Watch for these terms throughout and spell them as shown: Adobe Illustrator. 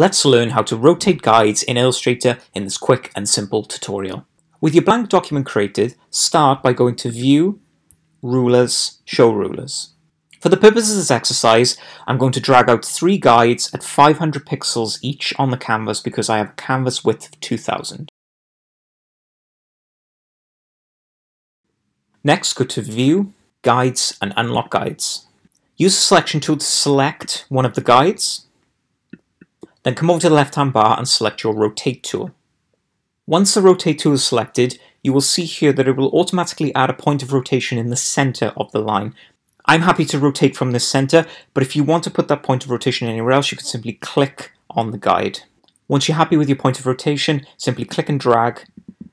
Let's learn how to rotate guides in Illustrator in this quick and simple tutorial. With your blank document created, start by going to View, Rulers, Show Rulers. For the purposes of this exercise, I'm going to drag out 3 guides at 500 pixels each on the canvas because I have a canvas width of 2000. Next, go to View, Guides and Unlock Guides. Use the selection tool to select one of the guides. Then come over to the left-hand bar and select your Rotate tool. Once the Rotate tool is selected, you will see here that it will automatically add a point of rotation in the center of the line. I'm happy to rotate from this center, but if you want to put that point of rotation anywhere else, you can simply click on the guide. Once you're happy with your point of rotation, simply click and drag,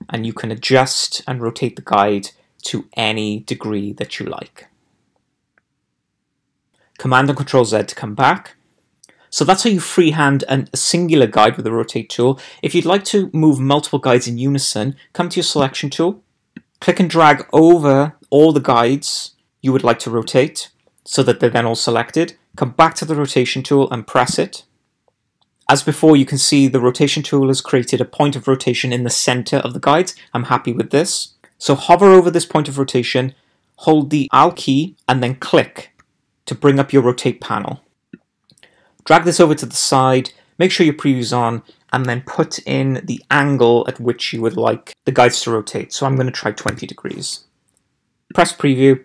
and you can adjust and rotate the guide to any degree that you like. Command and Control Z to come back. So that's how you freehand a singular guide with the Rotate tool. If you'd like to move multiple guides in unison, come to your Selection tool, click and drag over all the guides you would like to rotate so that they're then all selected. Come back to the Rotation tool and press it. As before, you can see the Rotation tool has created a point of rotation in the center of the guides. I'm happy with this. So hover over this point of rotation, hold the Alt key, and then click to bring up your Rotate panel. Drag this over to the side, make sure your preview's on, and then put in the angle at which you would like the guides to rotate. So I'm going to try 20 degrees. Press Preview,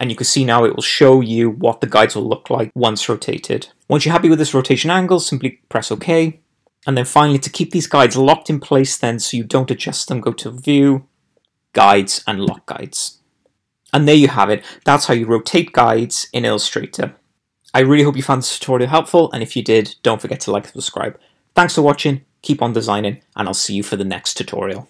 and you can see now it will show you what the guides will look like once rotated. Once you're happy with this rotation angle, simply press OK. And then finally, to keep these guides locked in place then so you don't adjust them, go to View, Guides and Lock Guides. And there you have it. That's how you rotate guides in Illustrator. I really hope you found this tutorial helpful, and if you did, don't forget to like and subscribe. Thanks for watching, keep on designing, and I'll see you for the next tutorial.